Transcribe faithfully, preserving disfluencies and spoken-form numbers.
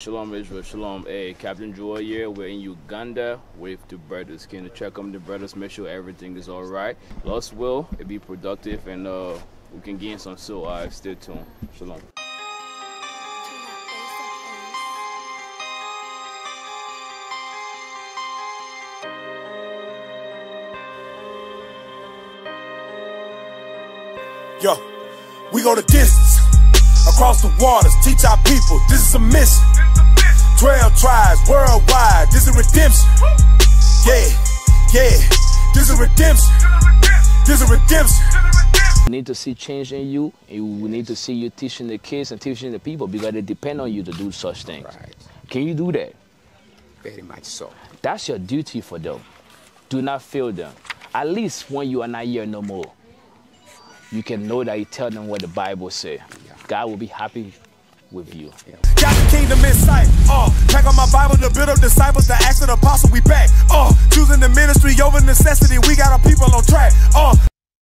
Shalom Israel, Shalom. Hey, Captain Joel here. We're in Uganda with the brothers. Can you check on the brothers, make sure everything is all right. Lost will, it be productive and uh, we can gain some soul. All right, stay tuned. Shalom. Yo, we go the distance, across the waters, teach our people, this is a mission. twelve tribes worldwide, this is redemption. Yeah, yeah, this is redemption. This is redemption. You need to see change in you, and you need to see you teaching the kids and teaching the people because they depend on you to do such things. Right. Can you do that? Very much so. That's your duty for them. Do not fail them. At least when you are not here no more. You can know that you tell them what the Bible says. Yeah. God will be happy with you. Yeah. Got the kingdom in sight. Uh, pack on my Bible to build up disciples, the Acts of the Apostle, we back. Uh, choosing the ministry over necessity, we got our people on track. Uh,